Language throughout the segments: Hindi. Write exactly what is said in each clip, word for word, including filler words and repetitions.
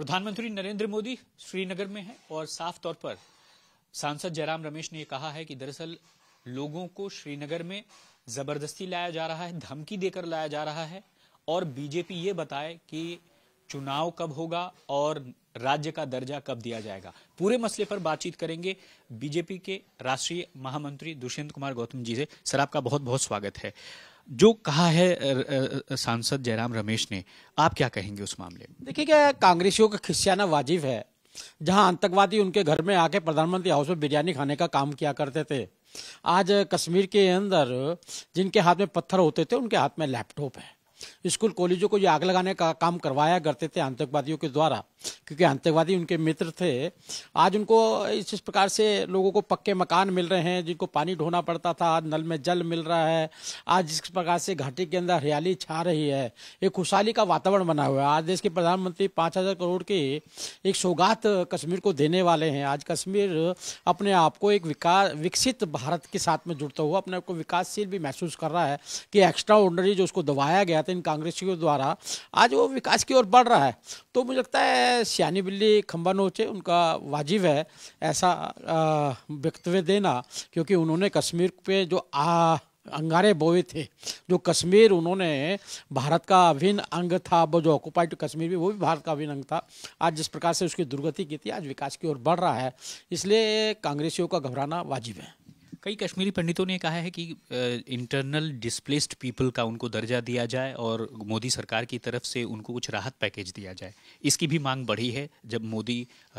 प्रधानमंत्री नरेंद्र मोदी श्रीनगर में हैं और साफ तौर पर सांसद जयराम रमेश ने यह कहा है कि दरअसल लोगों को श्रीनगर में जबरदस्ती लाया जा रहा है, धमकी देकर लाया जा रहा है और बीजेपी ये बताए कि चुनाव कब होगा और राज्य का दर्जा कब दिया जाएगा। पूरे मसले पर बातचीत करेंगे बीजेपी के राष्ट्रीय महामंत्री दुष्यंत कुमार गौतम जी से। सर, आपका बहुत बहुत स्वागत है। जो कहा है सांसद जयराम रमेश ने, आप क्या कहेंगे उस मामले में? देखिए, क्या कांग्रेसियों का खिसियाना वाजिब है, जहां आतंकवादी उनके घर में आके प्रधानमंत्री हाउस में बिरयानी खाने का काम किया करते थे। आज कश्मीर के अंदर जिनके हाथ में पत्थर होते थे उनके हाथ में लैपटॉप है। स्कूल कॉलेजों को ये आग लगाने का काम करवाया करते थे आतंकवादियों के द्वारा, क्योंकि आतंकवादी उनके मित्र थे। आज उनको इस इस प्रकार से लोगों को पक्के मकान मिल रहे हैं, जिनको पानी ढोना पड़ता था आज नल में जल मिल रहा है। आज जिस प्रकार से घाटी के अंदर हरियाली छा रही है, एक खुशहाली का वातावरण बना हुआ है। आज देश के प्रधानमंत्री पाँच हज़ार करोड़ की एक सौगात कश्मीर को देने वाले हैं। आज कश्मीर अपने आप को एक विकास विकसित भारत के साथ में जुड़ता हुआ अपने आप को विकासशील भी महसूस कर रहा है कि एक्स्ट्रा ऑर्डिनरी जो उसको दबाया गया इन कांग्रेसियों द्वारा, आज वो विकास की ओर बढ़ रहा है। तो मुझे लगता है सियानी बिल्ली खंबा नोचे, उनका वाजिब है ऐसा वक्तव्य देना, क्योंकि उन्होंने कश्मीर पे जो आ अंगारे बोए थे, जो कश्मीर उन्होंने भारत का अभिन्न अंग था, वो जो ऑक्युपाइड कश्मीर भी वो भी भारत का अभिन्न अंग था, आज जिस प्रकार से उसकी दुर्गति की थी, आज विकास की ओर बढ़ रहा है। इसलिए कांग्रेसियों का घबराना वाजिब है। कई कश्मीरी पंडितों ने कहा है कि इंटरनल डिस्प्लेस्ड पीपल का उनको दर्जा दिया जाए और मोदी सरकार की तरफ से उनको कुछ राहत पैकेज दिया जाए। इसकी भी मांग बढ़ी है जब मोदी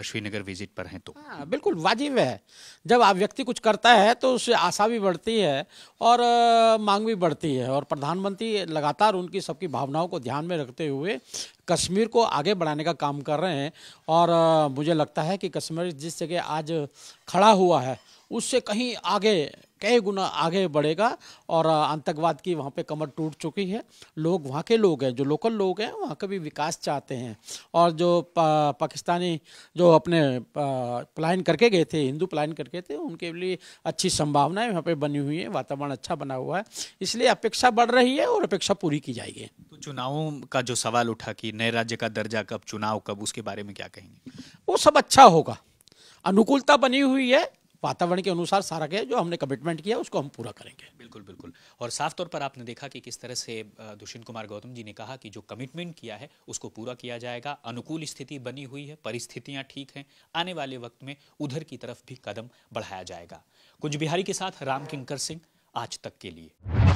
श्रीनगर विजिट पर हैं तो। हाँ, बिल्कुल वाजिब है। जब आप व्यक्ति कुछ करता है तो उससे आशा भी बढ़ती है और आ, मांग भी बढ़ती है। और प्रधानमंत्री लगातार उनकी सबकी भावनाओं को ध्यान में रखते हुए कश्मीर को आगे बढ़ाने का काम कर रहे हैं। और आ, मुझे लगता है कि कश्मीर जिस जगह आज खड़ा हुआ है उससे कहीं आगे, कई गुना आगे बढ़ेगा। और आतंकवाद की वहाँ पे कमर टूट चुकी है। लोग वहाँ के लोग हैं, जो लोकल लोग हैं वहाँ का भी विकास चाहते हैं। और जो पा, पाकिस्तानी जो अपने पलायन करके गए थे, हिंदू पलायन करके थे, उनके लिए अच्छी संभावनाएं वहाँ पे बनी हुई है, वातावरण अच्छा बना हुआ है। इसलिए अपेक्षा बढ़ रही है और अपेक्षा पूरी की जाएगी। तो चुनावों का जो सवाल उठा कि नए राज्य का दर्जा कब, चुनाव कब, उसके बारे में क्या कहेंगे? वो सब अच्छा होगा, अनुकूलता बनी हुई है, वातावरण के अनुसार सारा के जो हमने कमिटमेंट किया उसको हम पूरा करेंगे। बिल्कुल बिल्कुल। और साफ तौर पर आपने देखा कि किस तरह से दुष्यंत कुमार गौतम जी ने कहा कि जो कमिटमेंट किया है उसको पूरा किया जाएगा। अनुकूल स्थिति बनी हुई है, परिस्थितियां ठीक हैं, आने वाले वक्त में उधर की तरफ भी कदम बढ़ाया जाएगा। कुंज बिहारी के साथ राम किंकर सिंह, आज तक के लिए।